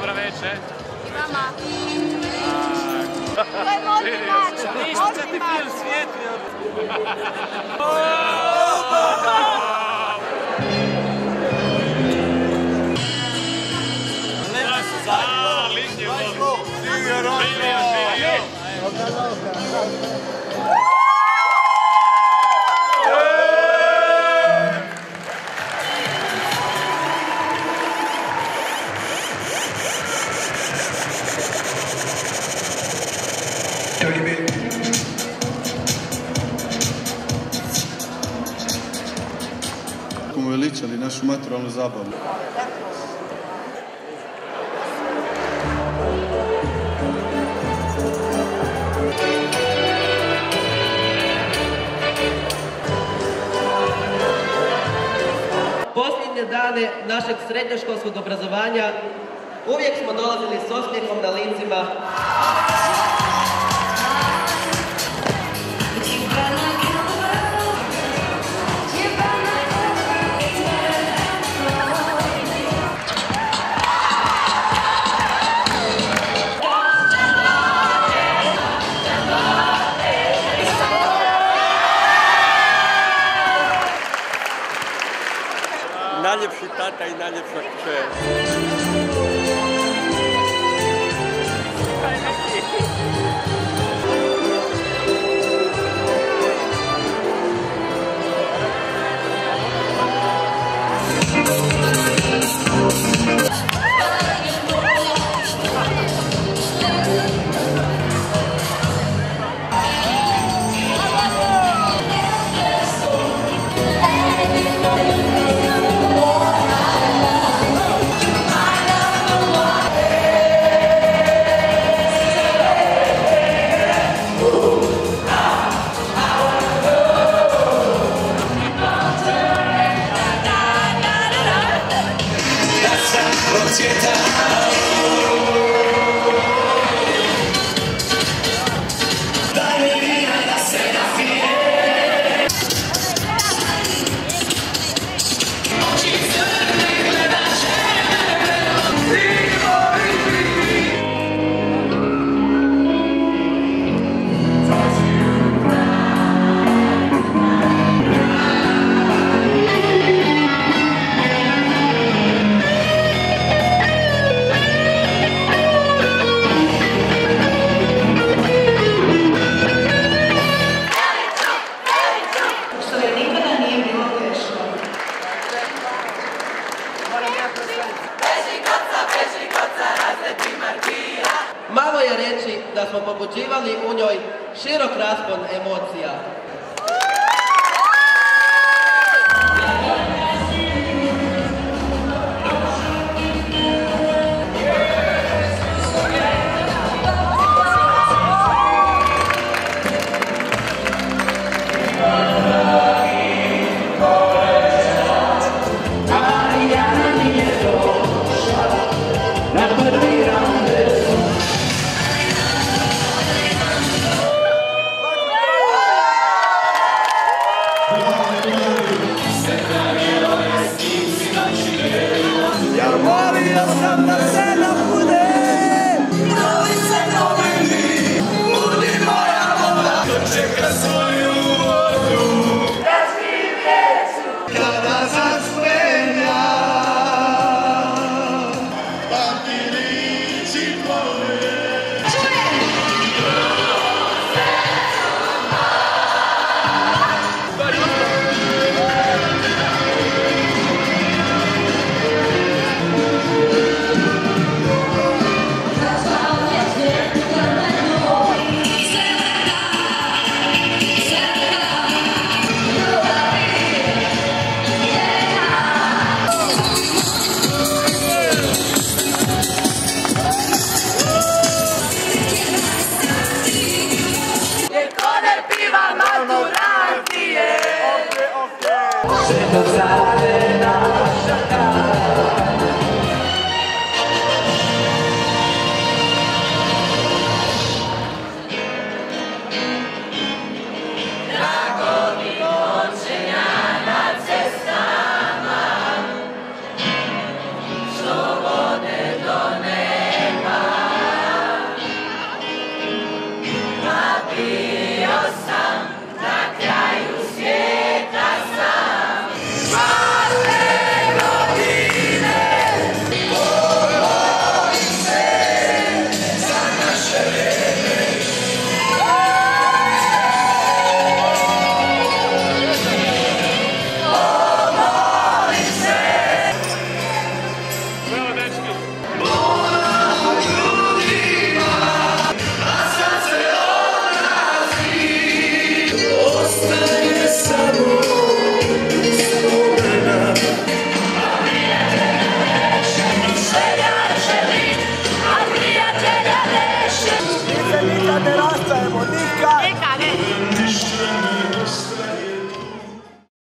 Dobro večer. I vama. To je modni način. Ništa ti pil svijetli. Nema se zajedno. Lignje ovo. Živio, živio. Kako veličali našu maturalnu zabavu. Posljednje dane našeg srednjoškolskog obrazovanja uvijek smo dolazili s osmijehom na licima. Najljepši tata i najljepša kćer. Malo je reći da smo pobuđivali u njoj širok raspon emocija. Yarmali asam da sen